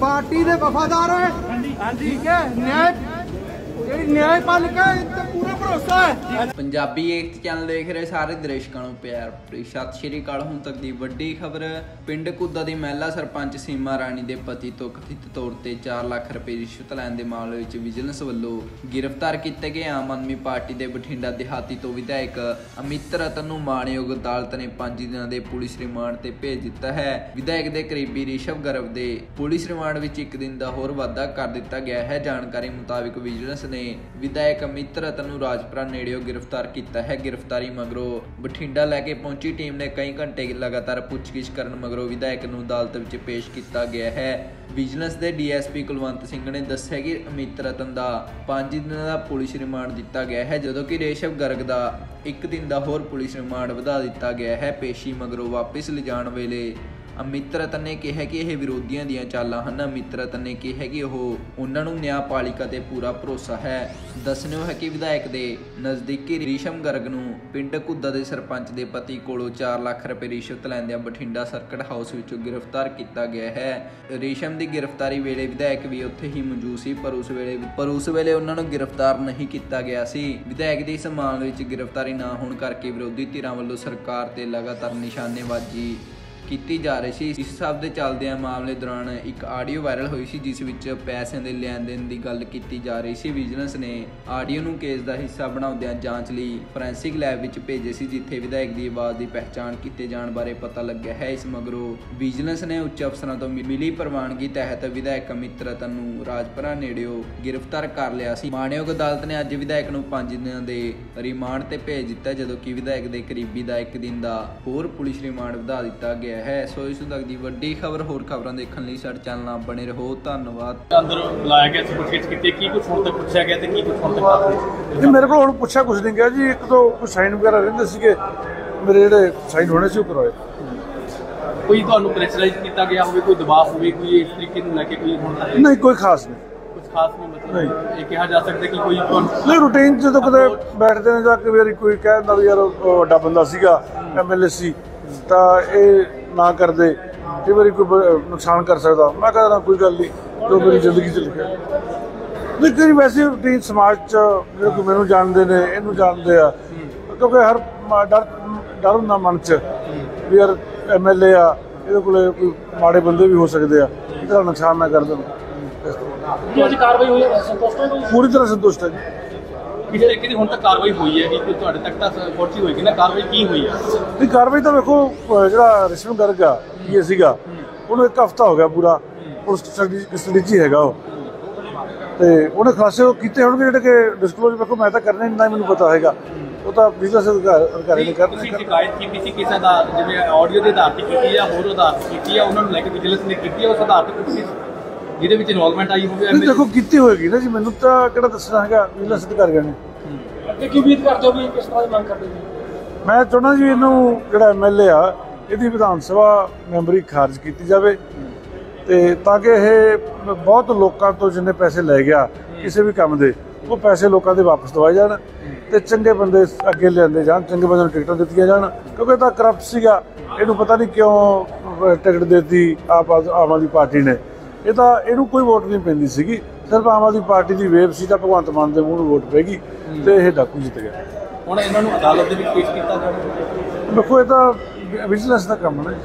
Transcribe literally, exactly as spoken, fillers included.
Party के वफादार है, ठीक है, न्याय न्यायपालिका इनका पूरा भरोसा है। पंजाबी एक चैनल देख रहे सारे दर्शकों को प्यार भरी सत श्री अकाल। हुण तक दी वड्डी खबर, पिंड कुदा दी महिला सरपंच सीमा राणी दे पति तो कथित तौर ते चार लाख रुपए रिश्वत लैण दे मामले विच विजिलेंस वल्लों गिरफ्तार कीते गए आम आदमी पार्टी के बठिंडा देहाती तो विधायक अमित रतन नूं माणयोग अदालत ने पांच दिनां दे पुलिस रिमांड ते भेज दिता है। विधायक के करीबी ऋषभ गर्ग के पुलिस रिमांड विच एक दिन का होर वाधा कर दिता गया है। जानकारी मुताबिक विजिलेंस ने विधायक अमित रतन नूं राजपुरा नेड़ियों गिरफ्तार किया है। गिरफ्तारी मगरों बठिंडा लैके पहुंची टीम ने कई घंटे लगातार पूछगिछ करन मगरों विधायक नूं अदालत विच पेश किया गया है। विजिलेंस के D S P Kulwant Singh ने दस्सिया कि अमित रतन का पांच दिन का पुलिस रिमांड दिता गया है, जदों कि ऋषभ गर्ग का एक दिन का होर पुलिस रिमांड वधा दिता गया है। पेशी मगरों वापिस लिजाण वेले अमित रतन ने कहा कि यह विरोधियों दी चालां हन। अमित रतन ने कहा कि उन्हां नूं न्यायपालिका ते पूरा भरोसा है। दस्सणयोग है कि विधायक के नज़दीकी ऋषभ गर्ग नूं पिंड कुदा के सरपंच के पति कोलों चार लाख रुपए रिश्वत लैंदे बठिंडा सर्किट हाउस विचों गिरफ्तार किया गया है। ऋषभ की गिरफ्तारी वेले विधायक भी उत्थे ही मौजूद सी, पर उस वेले पर उस वेले उन्हां नूं गिरफ्तार नहीं किया गया सी। विधायक की इस मामले विच गिरफ्तारी ना होने करके विरोधी धिरां वल्लों सरकार ते लगातार निशानेबाजी की जा रही। इस सब के चलद मामले दौरान एक आडियो वायरल हुई सी, जिस विच पैसों के लैन देन की गल की जा रही सी। विजिलेंस ने आडियो नूं केस का हिस्सा बनाउंदियां जांच लई फोरेंसिक लैब विच भेजे सी, जिथे विधायक की आवाज़ की पहचान किए जाने बारे पता लग्या है। इस मगरों विजिलेंस ने उच्च अफसरों तो मिली प्रवानगी तहत विधायक अमित रतन नूं राजपुरा नेड़ियों गिरफ्तार कर लिया सी। माणयोग अदालत ने अज विधायक नूं पांच दिन के रिमांड ते भेज दिता, जदों कि विधायक के करीबी का एक दिन का होर पुलिस रिमांड वधा दिता गया है। सो इस तक की वड्डी खबर, होर खबरां देखण लई साडे चैनल नाल बने रहो। धन्नवाद। अंदर लाया गया सी, पूछगिछ कीती, की कुछ हुण तक पुछया गया ते की कुछ हुण तक जी मेरे कोल हुण पुछया कुछ नहीं गया जी। एक तो कुछ साइन वगैरह रहिंदे सीगे मेरे, जिहड़े साइन होणे सी कराए। कोई तुहानूं प्रेशराइज कीता गया होवे, कोई दबाव होवे, कोई इस तरीके नूं लैके कोई हुण तक नहीं? कोई खास नहीं, कुछ खास नहीं। मतलब ये कहा जा सकदा कि कोई नहीं रूटीन च तो कदे बैठदे ने, जा के वेरी कोई कहंदा भी यार वड्डा बंदा सीगा एमएलए सी तां इह ना कर दे, कई बार कोई नुकसान कर सकता। मैं कह रहा कोई गल नहीं, जो मेरी जिंदगी च लिखा लेकिन वैसे रूटीन समाज च जो कोई मैनू जानते ने इनू जानते आ, क्योंकि हर डर डर होंदा मन च भी यार एम एल ए आ, इहदे कोले कोई माड़े बंदे भी हो सकते आ, इहदा नुकसान ना कर देण। पूरी तरह संतुष्ट है जी। किसी तरीके की हुण तक कार्रवाई हुई है कि तुहाडे तक तां पहुंची होएगी ना, कार्रवाई की हुई है? कार्रवाई तो देखो जिहड़ा रिश्वत गर्ग आ ये सीगा उन्हें एक हफ्ता हो गया पूरा उस कस्टडी च हैगा वो, ते उन्हें खासे वो कीते होणगे जिहड़े कि डिस्कलोज देखो मैं तां करने नहीं, मैनूं पता हैगा वो तां बिजनेस अधिकारी ने करना। तुसीं शिकायत कीती सी किसे दा जिवें ऑडियो दे आधार ते कीती या होर आधार कीती या उन्हां नूं लैके विजिलेंस ने कीती है, उस आधार ते कुछ ਜਿਹਦੇ ਵਿੱਚ ਇਨਵੋਲਵਮੈਂਟ ਆਈ ਹੋਵੇ? ਦੇਖੋ ਕੀਤੀ ਹੋਏਗੀ ਨਾ ਜੀ, ਮੈਨੂੰ ਤਾਂ ਕਿਹੜਾ ਦੱਸਣਾ ਹੈਗਾ, ਵਿਜੀਲੈਂਸ ਅਧਿਕਾਰੀ ਨੇ। ਅੱਗੇ ਕੀ ਉਮੀਦ ਕਰਦੇ ਹੋ ਵੀ ਕਿਸ ਤਰ੍ਹਾਂ ਦੀ ਮੰਗ ਕਰਦੇ ਹੋ? ਮੈਂ ਚਾਹੁੰਦਾ ਜੀ ਇਹਨੂੰ ਜਿਹੜਾ ਐਮਐਲਏ ਆ ਇਹਦੀ ਵਿਧਾਨ ਸਭਾ ਮੈਂਬਰੀ ਖਾਰਜ ਕੀਤੀ ਜਾਵੇ, ਤੇ ਤਾਂ ਕਿ ਇਹ ਬਹੁਤ ਲੋਕਾਂ ਤੋਂ ਜਿੰਨੇ ਪੈਸੇ ਲੈ ਗਿਆ ਕਿਸੇ ਵੀ ਕੰਮ ਦੇ ਉਹ ਪੈਸੇ ਲੋਕਾਂ ਦੇ ਵਾਪਸ ਦਵਾਏ ਜਾਣ, ਤੇ ਚੰਗੇ ਬੰਦੇ ਅੱਗੇ ਲਿਆਂਦੇ ਜਾਣ, ਚੰਗੇ ਬੰਦੇ ਨੂੰ ਟਿਕਟਾਂ ਦਿੱਤੀਆਂ ਜਾਣ, ਕਿਉਂਕਿ ਤਾਂ ਕਰਪਟ ਸੀਗਾ, ਇਹਨੂੰ ਪਤਾ ਨਹੀਂ ਕਿਉਂ ਟਿਕਟ ਦਿੱਤੀ ਆਪ ਆਮ ਆਦਮੀ ਪਾਰਟੀ ਨੇ। ਇਹ ਤਾਂ ਇਹਨੂੰ ਕੋਈ ਵੋਟ ਨਹੀਂ ਪੈਂਦੀ ਸੀਗੀ, ਸਿਰਫ ਆਮ ਆਦਮੀ ਪਾਰਟੀ ਦੀ ਵੇਵ ਸੀ ਤਾਂ ਭਗਵੰਤ ਮਾਨ ਦੇ ਮੂੰਹ ਨੂੰ ਵੋਟ ਪੈ ਗਈ ਤੇ ਇਹ ਡਾਕੂ ਜਿੱਤ ਗਿਆ। ਹੁਣ ਇਹਨਾਂ ਨੂੰ ਅਦਾਲਤ ਦੇ ਵਿੱਚ ਪੇਸ਼ ਕੀਤਾ ਜਾਣਾ? ਦੇਖੋ ਇਹ ਤਾਂ ਵਿਜੀਲੈਂਸ ਦਾ ਕੰਮ ਹੈ।